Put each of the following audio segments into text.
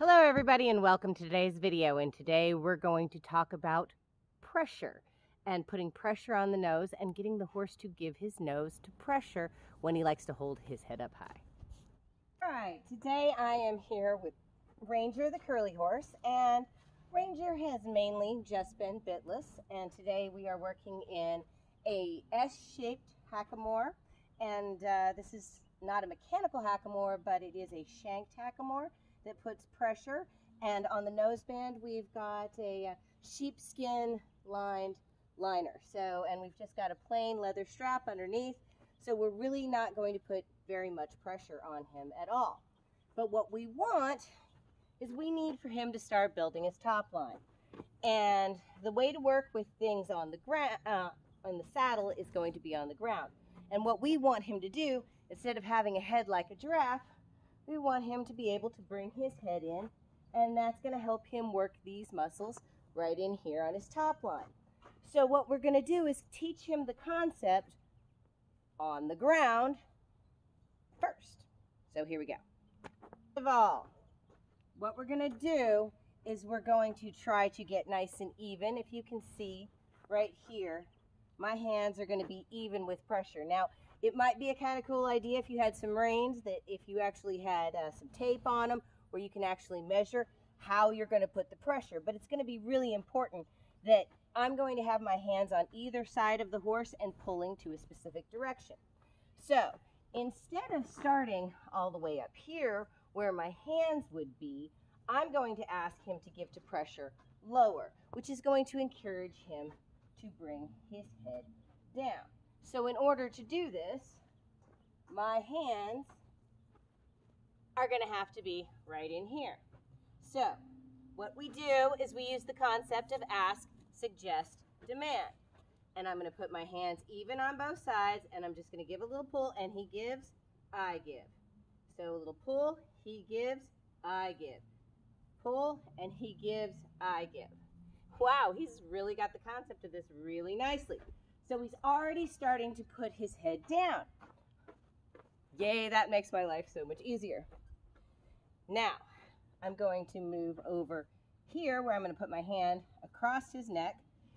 Hello everybody and welcome to today's video, and today we're going to talk about pressure and putting pressure on the nose and getting the horse to give his nose to pressure when he likes to hold his head up high. Alright, today I am here with Ranger the curly horse, and Ranger has mainly just been bitless, and today we are working in a S-shaped hackamore, and this is not a mechanical hackamore, but it is a shanked hackamore that puts pressure. And on the noseband we've got a sheepskin lined liner, and we've just got a plain leather strap underneath, so we're really not going to put very much pressure on him at all. But what we want is we need for him to start building his top line, and the way to work with things on the ground on the saddle is going to be on the ground. And what we want him to do, instead of having a head like a giraffe, we want him to be able to bring his head in, and that's going to help him work these muscles right in here on his top line. So what we're going to do is teach him the concept on the ground first. So here we go. First of all, what we're going to do is we're going to try to get nice and even. If you can see right here, my hands are going to be even with pressure. Now, it might be a kind of cool idea if you had some reins, that if you actually had some tape on them where you can actually measure how you're going to put the pressure. But it's going to be really important that I'm going to have my hands on either side of the horse and pulling to a specific direction. So instead of starting all the way up here where my hands would be, I'm going to ask him to give to pressure lower, which is going to encourage him to bring his head down. So in order to do this, my hands are going to have to be right in here. So what we do is we use the concept of ask, suggest, demand. And I'm going to put my hands even on both sides, and I'm just going to give a little pull, and he gives, I give. So a little pull, he gives, I give. Pull, and he gives, I give. Wow, he's really got the concept of this really nicely. So he's already starting to put his head down. Yay, that makes my life so much easier. Now, I'm going to move over here where I'm going to put my hand across his neck.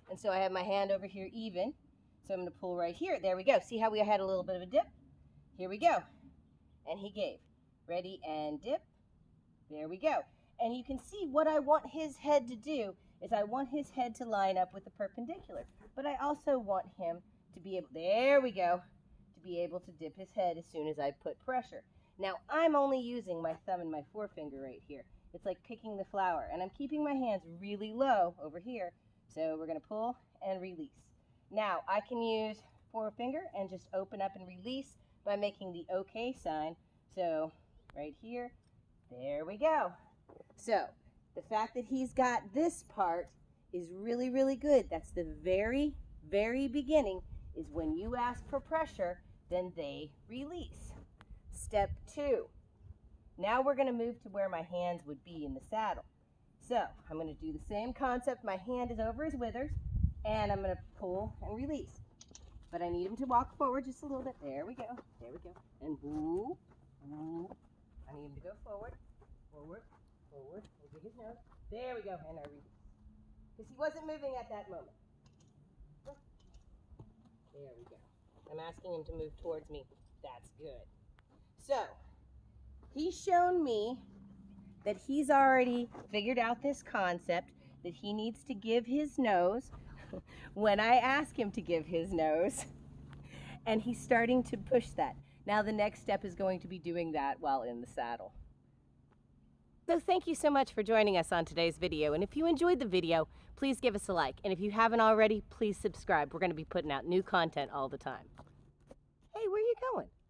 And so I have my hand over here even. So I'm going to pull right here. There we go. See how we had a little bit of a dip? Here we go. And he gave. Ready and dip. There we go. And you can see what I want his head to do is I want his head to line up with the perpendicular. But I also want him to be able, there we go, to be able to dip his head as soon as I put pressure. Now, I'm only using my thumb and my forefinger right here. It's like picking the flower. And I'm keeping my hands really low over here. So we're going to pull and release. Now, I can use forefinger and just open up and release by making the OK sign. So right here, there we go. So the fact that he's got this part is really, really good. That's the very, very beginning, is when you ask for pressure, then they release. Step two. Now we're going to move to where my hands would be in the saddle. So I'm going to do the same concept. My hand is over his withers, and I'm going to pull and release. But I need him to walk forward just a little bit. There we go. There we go. And whoop, whoop. I need him to go forward, forward, forward. We'll get his nose. There we go. And I release. Because he wasn't moving at that moment. There we go. I'm asking him to move towards me. That's good. So, he's shown me that he's already figured out this concept that he needs to give his nose when I ask him to give his nose. And he's starting to push that. Now the next step is going to be doing that while in the saddle. So thank you so much for joining us on today's video, and if you enjoyed the video, please give us a like, and if you haven't already, please subscribe. We're going to be putting out new content all the time. Hey, where are you going?